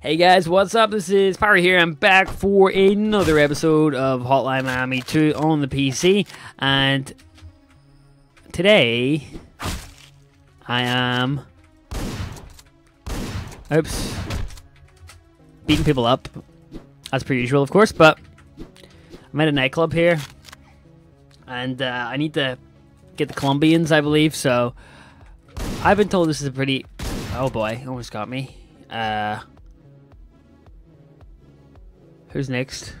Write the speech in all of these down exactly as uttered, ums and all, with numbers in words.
Hey guys, what's up? This is Pyro here. I'm back for another episode of Hotline Miami two on the P C, and today I am oops beating people up as per usual, of course. But I'm at a nightclub here, and uh, I need to get the Colombians, I believe. So I've been told this is a pretty oh boy, almost got me. Uh. Who's next?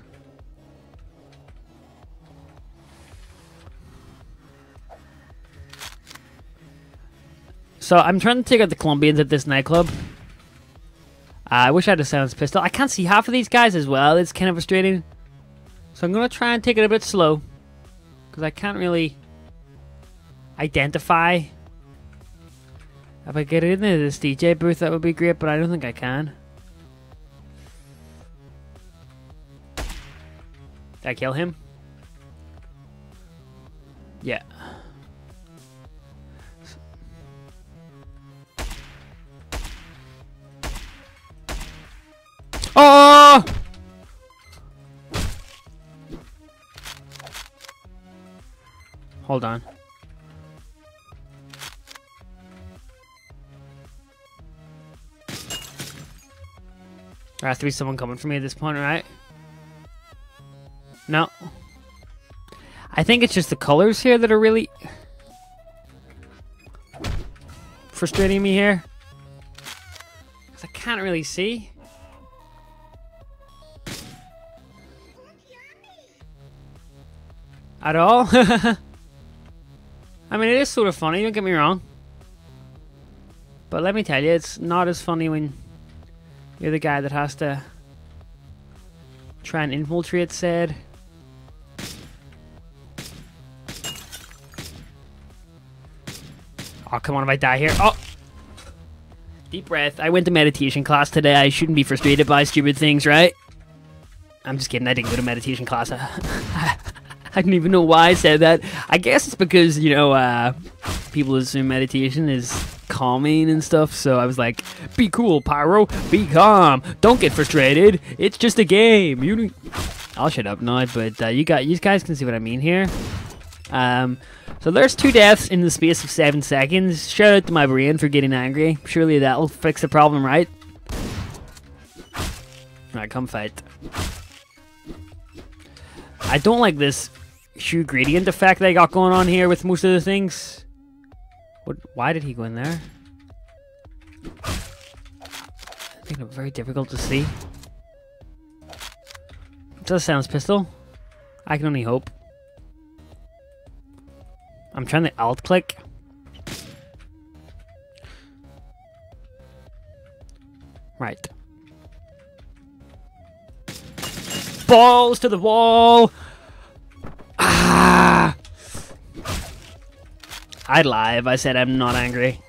So I'm trying to take out the Colombians at this nightclub. Uh, I wish I had a silenced pistol. I can't see half of these guys as well. It's kind of frustrating. So I'm going to try and take it a bit slow, because I can't really identify. If I get into this D J booth, that would be great, but I don't think I can. Did I kill him? Yeah. Oh! Hold on. There has to be someone coming for me at this point, right? No. I think it's just the colors here that are really frustrating me here, because I can't really see. At all. I mean, it is sort of funny, don't get me wrong. But let me tell you, it's not as funny when you're the guy that has to try and infiltrate said. Oh, come on, if I die here. Oh! Deep breath. I went to meditation class today. I shouldn't be frustrated by stupid things, right? I'm just kidding. I didn't go to meditation class. I don't even know why I said that. I guess it's because, you know, uh, people assume meditation is calming and stuff. So I was like, be cool, Pyro. Be calm. Don't get frustrated. It's just a game. You don't... I'll shut up now, but uh, you, got, you guys can see what I mean here. Um... So there's two deaths in the space of seven seconds. Shout out to my brain for getting angry. Surely that'll fix the problem, right? Alright, come fight. I don't like this hue gradient effect they got going on here with most of the things. What? Why did he go in there? I think it's very difficult to see. Does sound pistol? I can only hope. I'm trying to alt click. Right. Balls to the wall. Ah! I'd lie if I said I'm not angry.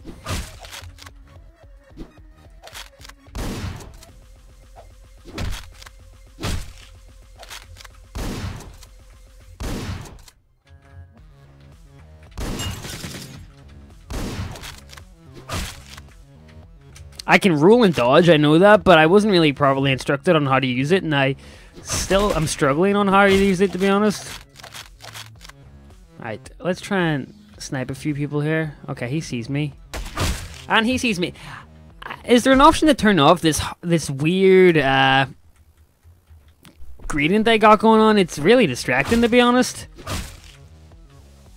I can roll and dodge, I know that, but I wasn't really properly instructed on how to use it, and I still am struggling on how to use it, to be honest. Alright, let's try and snipe a few people here. Okay, he sees me. And he sees me. Is there an option to turn off this this weird uh, gradient they got going on? It's really distracting, to be honest.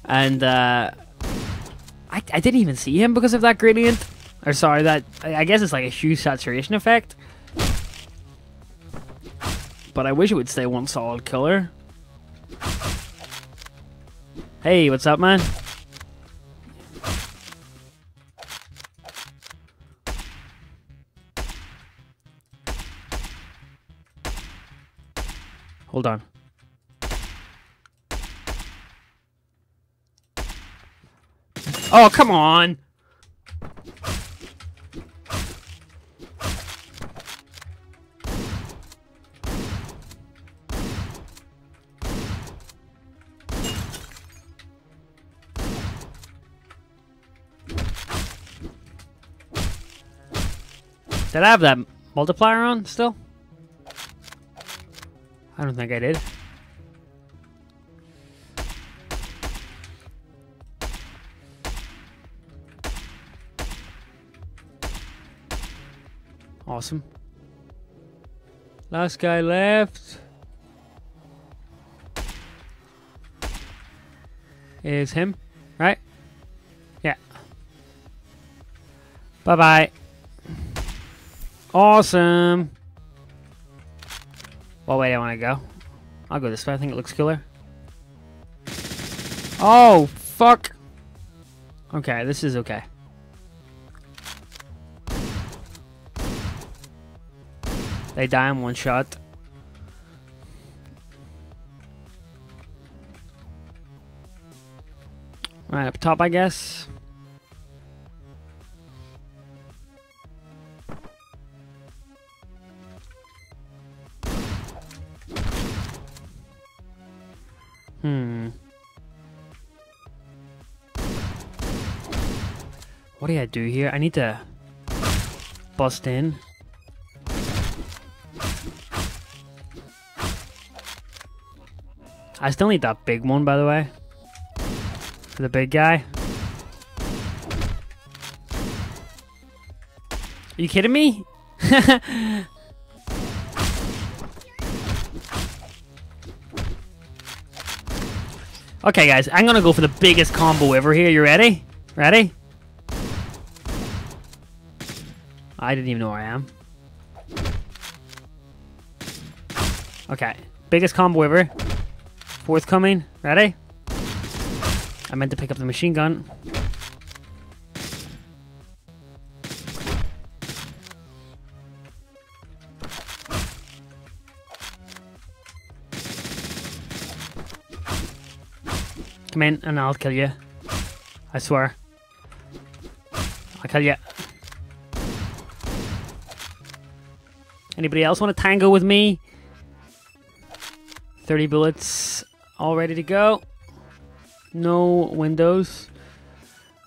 And uh, I, I didn't even see him because of that gradient. Or sorry, that I guess it's like a hue saturation effect. But I wish it would stay one solid color. Hey, what's up, man? Hold on. Oh, come on! Did I have that multiplier on still? I don't think I did. Awesome. Last guy left is him, right? Yeah. Bye-bye. Awesome. Well, wait, I want to go. I'll go this way. I think it looks cooler. Oh, fuck. Okay, this is okay. They die in one shot. Right up top, I guess. Hmm. What do I do here? I need to bust in. I still need that big one, by the way. The big guy. Are you kidding me? Okay, guys, I'm gonna go for the biggest combo ever here. You ready? Ready? I didn't even know where I am. Okay, biggest combo ever. Forthcoming. Ready? I meant to pick up the machine gun. Come in and I'll kill you. I swear. I'll kill you. Anybody else want to tango with me? thirty bullets. All ready to go. No windows,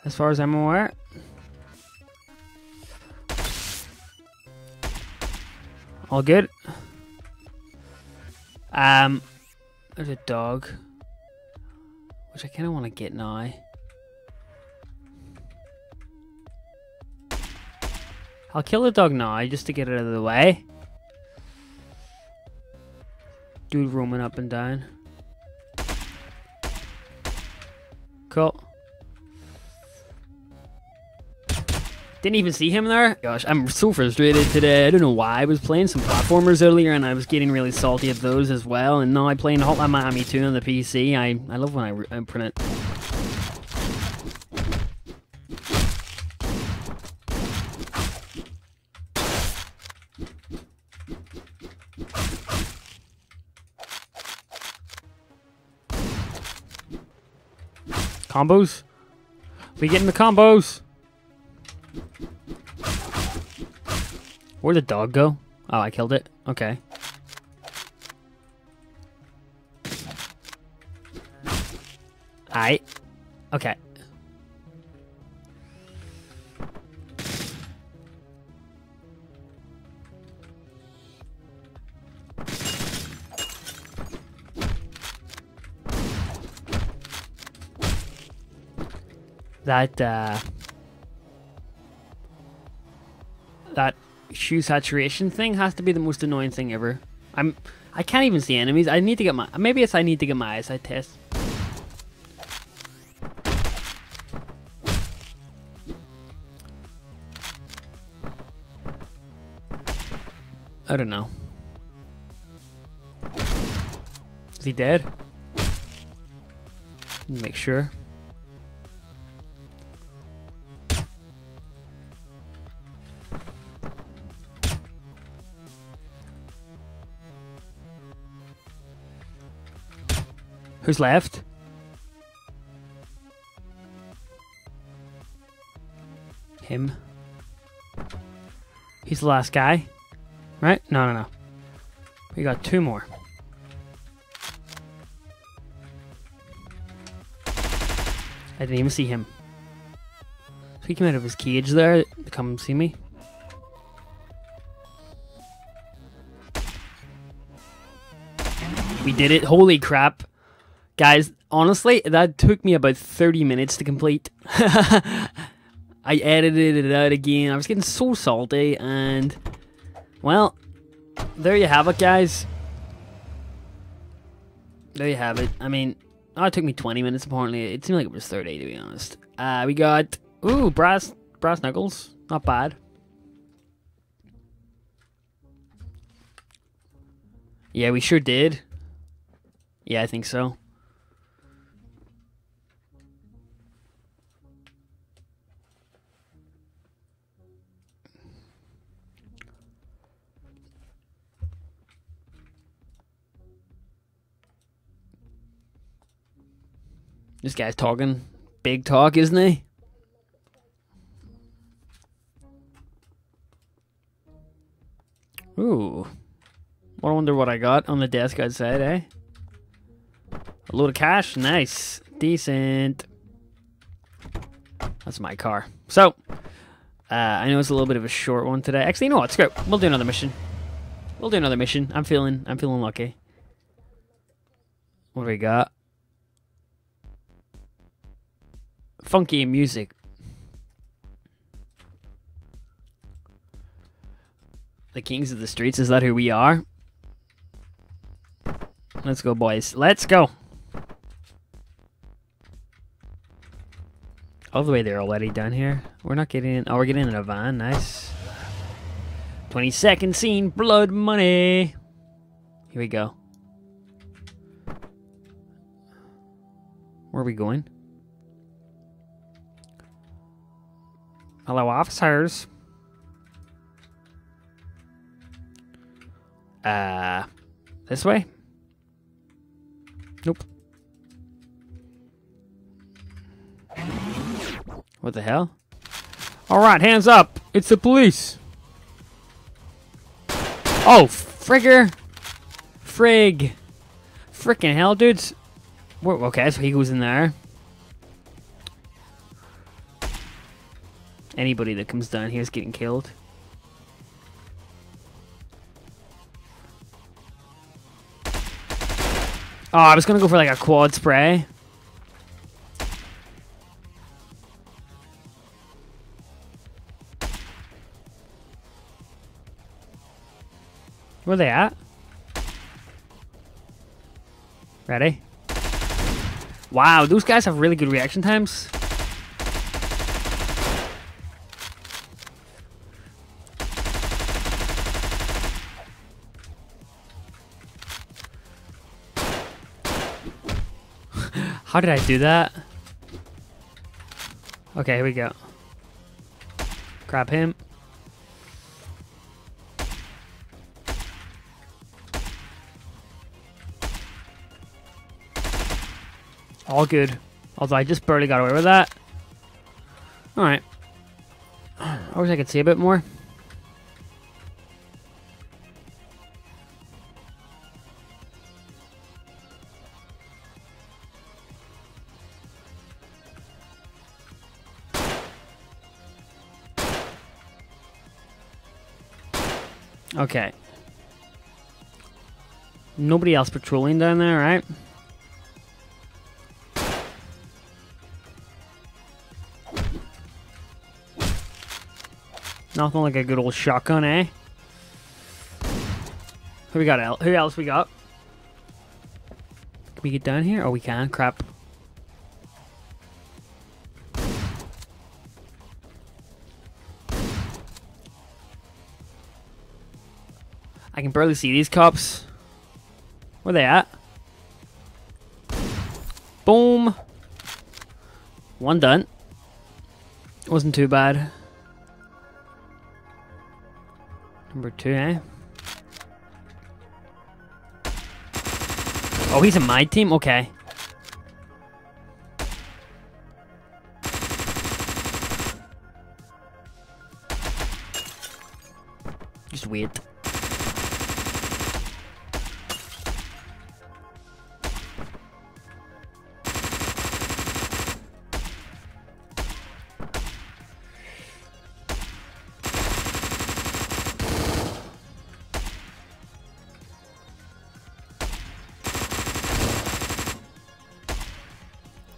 as far as I'm aware. All good. Um, there's a dog, which I kind of want to get now. I'll kill the dog now, just to get it out of the way. Dude roaming up and down. Cool. Didn't even see him there. Gosh, I'm so frustrated today. I don't know why. I was playing some platformers earlier and I was getting really salty at those as well. And now I'm playing Hotline Miami two on the P C. I, I love when I, I print it. Combos? We getting the combos! Where'd the dog go? Oh, I killed it. Okay. Aight. Okay. That, uh, that hue saturation thing has to be the most annoying thing ever. I'm, I can't even see enemies. I need to get my, maybe it's I need to get my eyesight test. I don't know. Is he dead? Make sure. Who's left? Him. He's the last guy. Right? No, no, no. We got two more. I didn't even see him. So he came out of his cage there to come see me. We did it. Holy crap. Guys, honestly, that took me about thirty minutes to complete. I edited it out again. I was getting so salty, and well, there you have it, guys. There you have it. I mean, oh, it took me twenty minutes, apparently. It seemed like it was thirty, to be honest. Uh, we got, ooh, brass, brass knuckles. Not bad. Yeah, we sure did. Yeah, I think so. This guy's talking big talk, isn't he? Ooh. I wonder what I got on the desk outside, eh? A load of cash. Nice. Decent. That's my car. So, uh, I know it's a little bit of a short one today. Actually, you know what? Screw it. We'll do another mission. We'll do another mission. I'm feeling, I'm feeling lucky. What do we got? Funky music. The kings of the streets, is that who we are? Let's go, boys. Let's go. All the way there already down here. We're not getting in. Oh, we're getting in a van. Nice. twenty second scene. Blood money. Here we go. Where are we going? Hello, officers. Uh, this way? Nope. What the hell? Alright, hands up! It's the police! Oh, frigger! Frig! Frickin' hell, dudes! Whoa, okay, so he goes in there. Anybody that comes down here is getting killed. Oh, I was gonna go for like a quad spray. Where are they at? Ready? Wow, those guys have really good reaction times. How did I do that? Okay, here we go. Grab him. All good. Although I just barely got away with that. Alright. I wish I could see a bit more. Okay. Nobody else patrolling down there, right? Nothing like a good old shotgun, eh? Who we got else? Who else we got? Can we get down here? Oh, we can. Crap. I can barely see these cops. Where they at? Boom. One done. Wasn't too bad. Number two, eh? Oh, he's in my team? Okay. Just weird.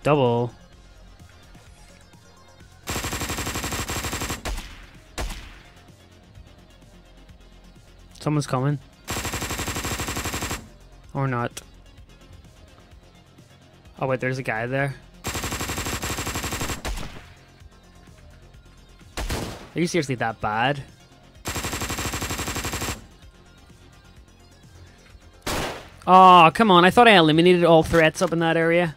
double. Someone's coming. Or not. Oh wait, there's a guy there. Are you seriously that bad? Oh, come on. I thought I eliminated all threats up in that area.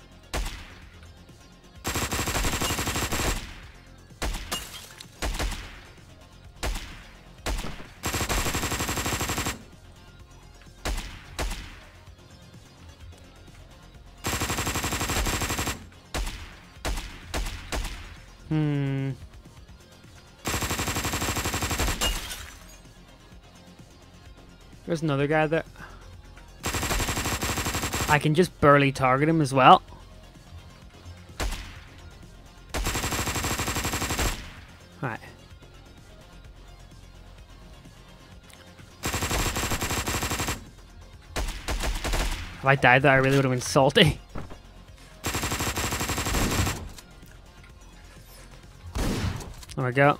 Hmm. There's another guy there. I can just barely target him as well. Alright. If I died there, I really would have been salty. There we go.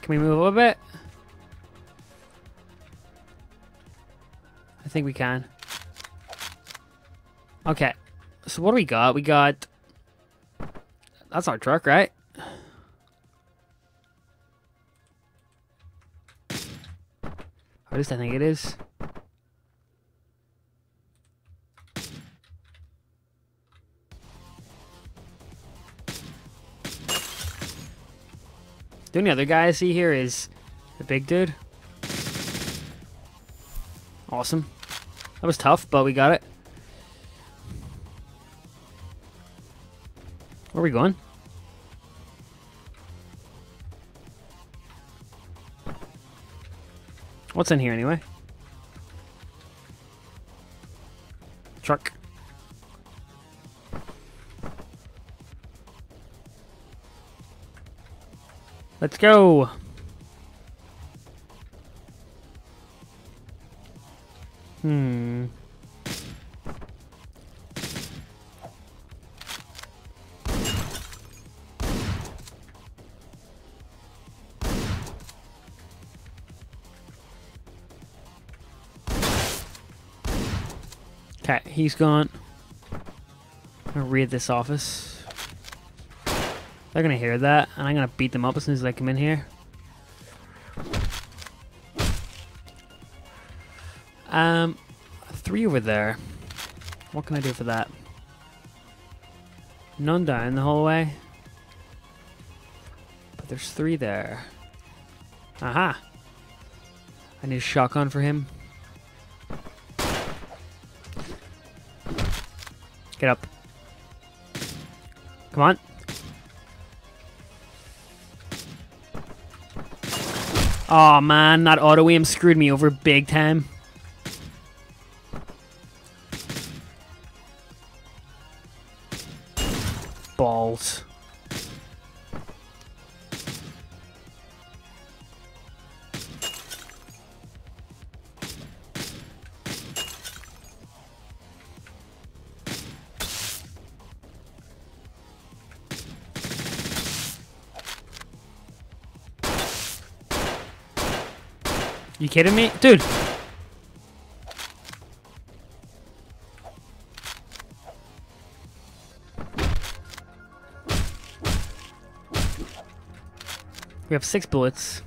Can we move a little bit? I think we can. Okay, so what do we got? We got... That's our truck, right? Or at least I think it is. The only other guy I see here is the big dude. Awesome. That was tough, but we got it. Where are we going? What's in here anyway? Truck. Let's go. Hmm. Okay, he's gone. I'm gonna raid this office. They're gonna hear that, and I'm gonna beat them up as soon as I come in here. Um, three over there. What can I do for that? None down the hallway. But there's three there. Aha! I need a shotgun for him. Get up. Come on. Oh man, that auto aim screwed me over big time. Balls. You kidding me? Dude! We have six bullets.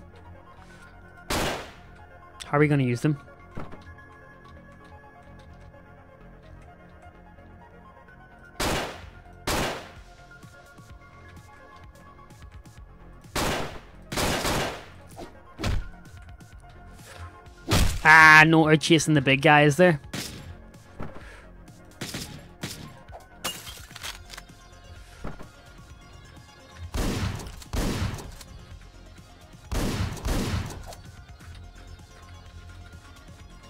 How are we gonna use them? Ah, no, we're chasing the big guy, is there?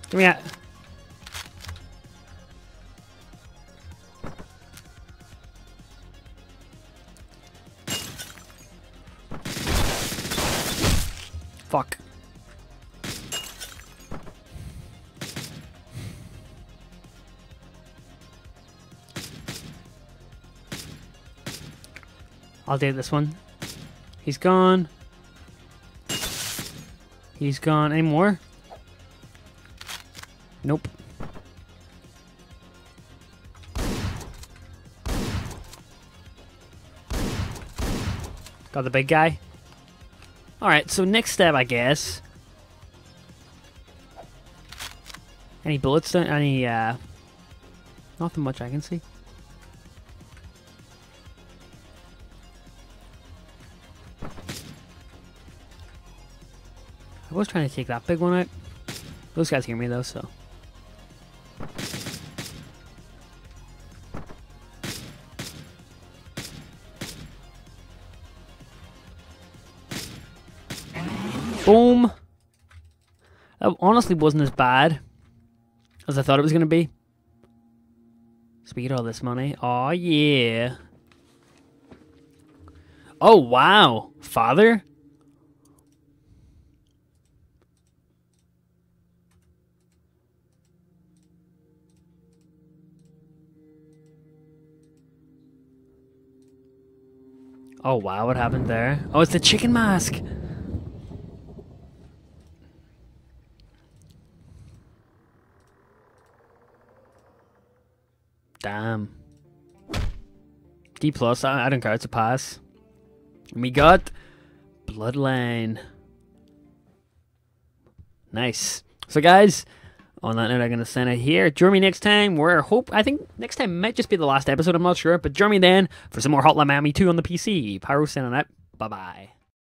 Give me that. Fuck. I'll do this one. He's gone. He's gone. Any more? Nope. Got the big guy. Alright, so next step, I guess. Any bullets? Any, uh... nothing much I can see. I was trying to take that big one out. Those guys hear me though, so. Boom! That honestly wasn't as bad as I thought it was going to be. So we get all this money. Aw, yeah. Oh, wow. Father? Oh wow, what happened there? Oh, it's the chicken mask! Damn. D plus, I, I don't care, it's a pass. And we got Bloodline. Nice. So guys, on that note, I'm gonna send it here. Join me next time. Where hope I think next time might just be the last episode. I'm not sure, but join me then for some more Hotline Miami two on the P C. Pyro sending out. Bye bye.